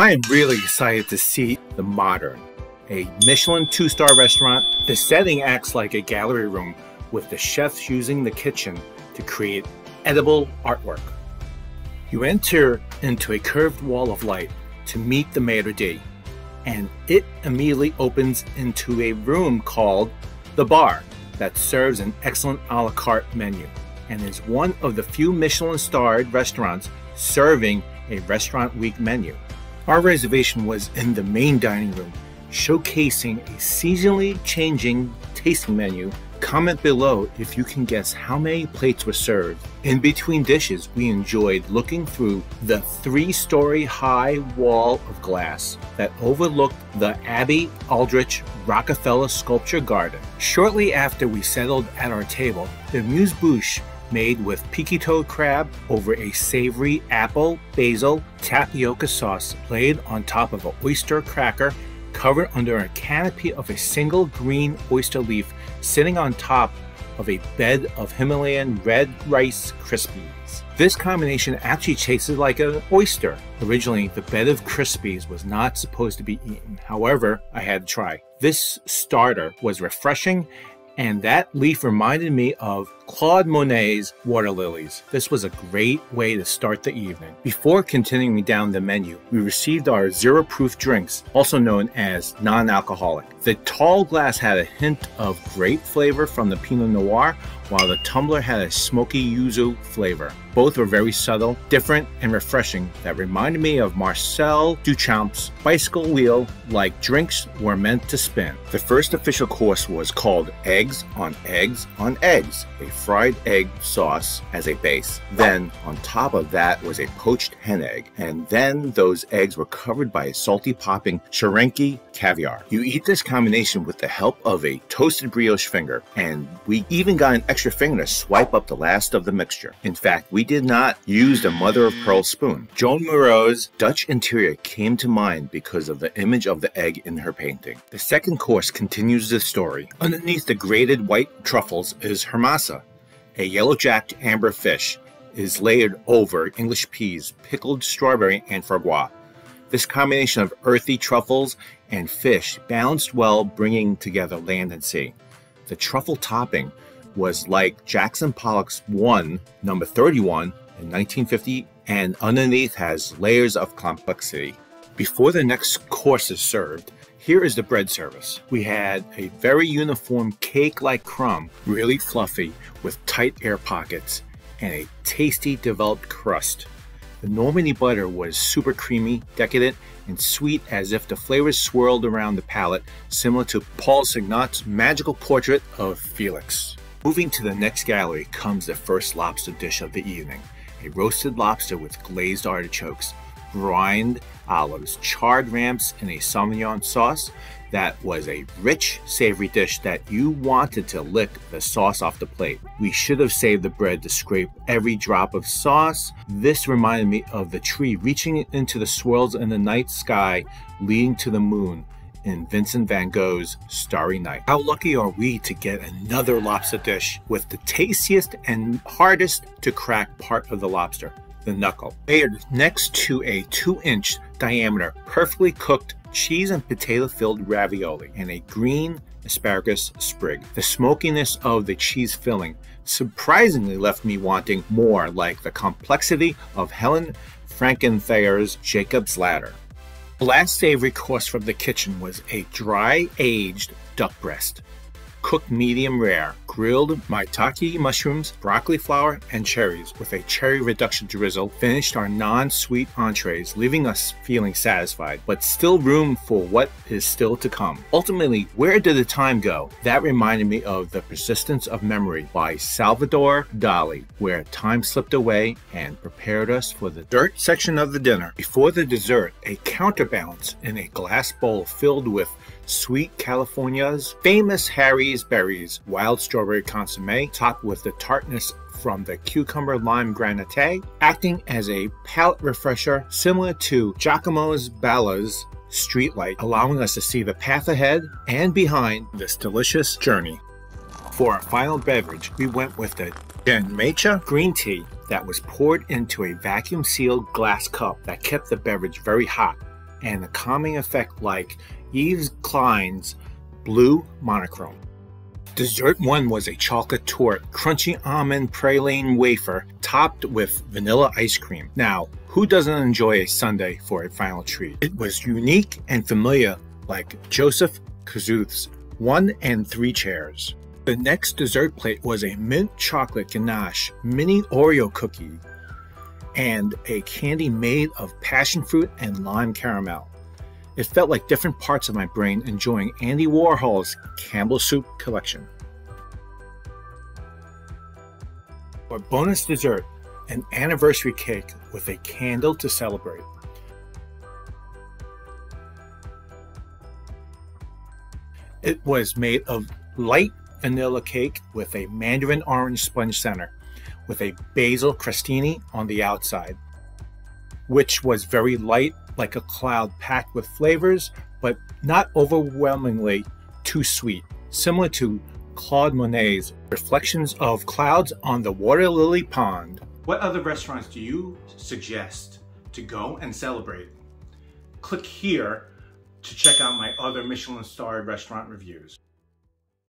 I am really excited to see The Modern, a Michelin 2-star restaurant. The setting acts like a gallery room, with the chefs using the kitchen to create edible artwork. You enter into a curved wall of light to meet the maitre d', and it immediately opens into a room called the bar that serves an excellent a la carte menu and is one of the few Michelin-starred restaurants serving a restaurant week menu. Our reservation was in the main dining room, showcasing a seasonally changing tasting menu. Comment below if you can guess how many plates were served. In between dishes, we enjoyed looking through the 3-story high wall of glass that overlooked the Abbey Aldrich Rockefeller Sculpture Garden. Shortly after we settled at our table, the Muse Bouche, made with Peekytoe crab over a savory apple, basil, tapioca sauce laid on top of an oyster cracker covered under a canopy of a single green oyster leaf sitting on top of a bed of Himalayan red rice krispies. This combination actually tasted like an oyster. Originally, the bed of krispies was not supposed to be eaten. However, I had to try. This starter was refreshing, and that leaf reminded me of Claude Monet's water lilies. This was a great way to start the evening. Before continuing down the menu, we received our zero-proof drinks, also known as non-alcoholic. The tall glass had a hint of grape flavor from the Pinot Noir, while the tumbler had a smoky yuzu flavor. Both were very subtle, different, and refreshing that reminded me of Marcel Duchamp's bicycle wheel-like drinks were meant to spin. The first official course was called Eggs on Eggs on Eggs, a fried egg sauce as a base. Then, on top of that was a poached hen egg, and then those eggs were covered by a salty popping sherenki caviar. You eat this combination with the help of a toasted brioche finger, and we even got an extra finger to swipe up the last of the mixture. In fact, we did not use the mother-of-pearl spoon. Joan Moreau's Dutch interior came to mind because of the image of the egg in her painting. The second course continues the story. Underneath the grated white truffles is harmasa. A yellow-jacked amber fish is layered over English peas, pickled strawberry, and foie. This combination of earthy truffles and fish balanced well, bringing together land and sea. The truffle topping was like Jackson Pollock's one, number 31, in 1950, and underneath has layers of complexity. Before the next course is served, here is the bread service. We had a very uniform cake-like crumb, really fluffy, with tight air pockets, and a tasty developed crust. The Normandy butter was super creamy, decadent, and sweet, as if the flavors swirled around the palate, similar to Paul Signat's magical portrait of Felix. Moving to the next gallery comes the first lobster dish of the evening, a roasted lobster with glazed artichokes, brined olives, charred ramps, and a Sauvignon sauce. That was a rich, savory dish that you wanted to lick the sauce off the plate. We should have saved the bread to scrape every drop of sauce. This reminded me of the tree reaching into the swirls in the night sky, leading to the moon, in Vincent van Gogh's Starry Night. How lucky are we to get another lobster dish with the tastiest and hardest to crack part of the lobster, the knuckle, layered next to a 2-inch diameter, perfectly cooked cheese and potato-filled ravioli, and a green asparagus sprig. The smokiness of the cheese filling surprisingly left me wanting more, like the complexity of Helen Frankenthaler's Jacob's Ladder. The last savory course from the kitchen was a dry-aged duck breast, cooked medium rare, grilled maitake mushrooms, broccoli flour, and cherries with a cherry reduction drizzle. Finished our non-sweet entrees, leaving us feeling satisfied, but still room for what is still to come. Ultimately, where did the time go? That reminded me of The Persistence of Memory by Salvador Dali, where time slipped away and prepared us for the dessert section of the dinner. Before the dessert, a counterbalance in a glass bowl filled with sweet California's famous Harry's berries, wild strawberry consommé, topped with the tartness from the cucumber lime granite, acting as a palate refresher similar to Giacomo Balla's Streetlight, allowing us to see the path ahead and behind this delicious journey. For our final beverage, we went with the Genmecha green tea that was poured into a vacuum-sealed glass cup that kept the beverage very hot, and a calming effect like Yves Klein's blue monochrome. Dessert one was a chocolate torte, crunchy almond praline wafer topped with vanilla ice cream. Now, who doesn't enjoy a sundae for a final treat? It was unique and familiar, like Joseph Kosuth's 1 and 3 chairs. The next dessert plate was a mint chocolate ganache mini Oreo cookie and a candy made of passion fruit and lime caramel. It felt like different parts of my brain enjoying Andy Warhol's Campbell Soup collection. For bonus dessert, an anniversary cake with a candle to celebrate. It was made of light vanilla cake with a mandarin orange sponge center, with a basil crostini on the outside, which was very light, like a cloud packed with flavors, but not overwhelmingly too sweet, similar to Claude Monet's Reflections of Clouds on the Water Lily Pond. What other restaurants do you suggest to go and celebrate? Click here to check out my other Michelin-starred restaurant reviews.